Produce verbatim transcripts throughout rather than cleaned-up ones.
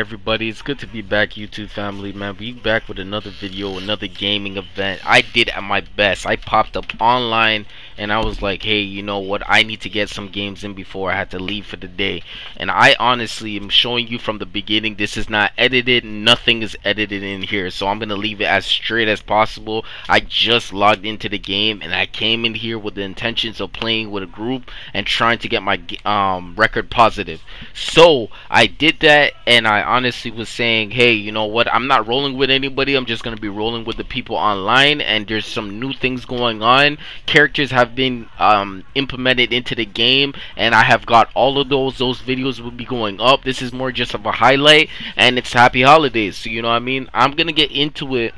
everybody, it's good to be back, YouTube family, man. We back with another video, another gaming event. I did at my best. I popped up online and I was like, hey, you know what, I need to get some games in before I had to leave for the day. And I honestly am showing you from the beginning, this is not edited, nothing is edited in here, so I'm gonna leave it as straight as possible. I just logged into the game and I came in here with the intentions of playing with a group and trying to get my um, record positive. So I did that, and I honestly was saying, hey, you know what, I'm not rolling with anybody, I'm just gonna be rolling with the people online. And there's some new things going on, characters have been um, implemented into the game, and I have got all of those those videos will be going up. This is more just of a highlight, and it's happy holidays, so you know what I mean, I'm gonna get into it.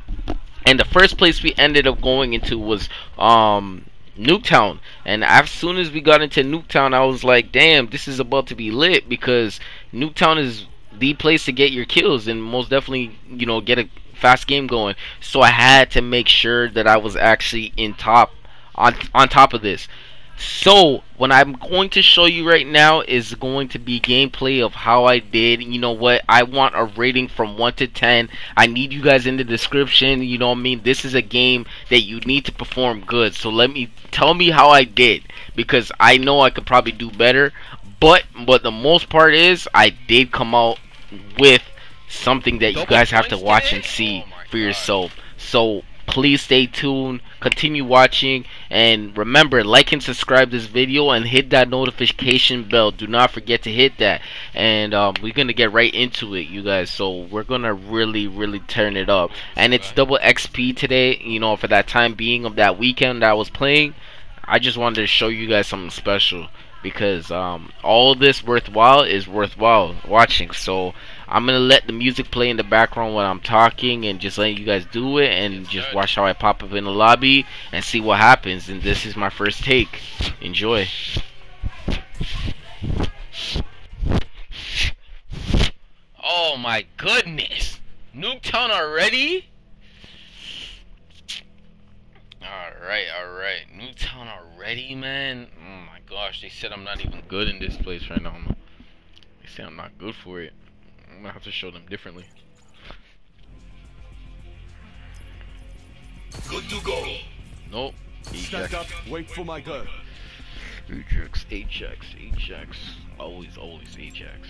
And the first place we ended up going into was um Nuketown, and as soon as we got into Nuketown, I was like, damn, this is about to be lit, because Nuketown is the place to get your kills and most definitely, you know, get a fast game going. So I had to make sure that I was actually in top on on top of this. So what I'm going to show you right now is going to be gameplay of how I did. You know what, I want a rating from one to ten. I need you guys in the description, you know what I mean. This is a game that you need to perform good, so let me tell me how I did, because I know I could probably do better, but but the most part is I did come out with something that you guys have to watch and see for yourself. So please stay tuned, continue watching, and remember, like and subscribe this video and hit that notification bell. Do not forget to hit that. And um, we're gonna get right into it, you guys. So we're gonna really really turn it up, and it's double X P today, you know, for that time being of that weekend that I was playing. I just wanted to show you guys something special, because um, all this worthwhile is worthwhile watching. So I'm gonna let the music play in the background when I'm talking and just letting you guys do it, and just watch how I pop up in the lobby and see what happens. And this is my first take. Enjoy. Oh my goodness, Nuketown already? Alright, alright, Nuketown already, man. Oh my gosh, they said I'm not even good in this place right now. They said I'm not good for it. I'm gonna have to show them differently. Good to go. Nope. Ajax. Up, wait for my go. Ajax, Ajax, Ajax. Always, always Ajax.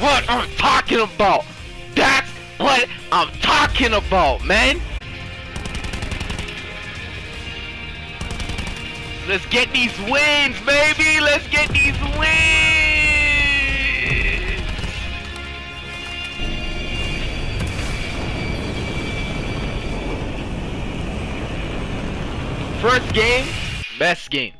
what I'm talking about. That's what I'm talking about, man. Let's get these wins, baby. Let's get these wins. First game, best game.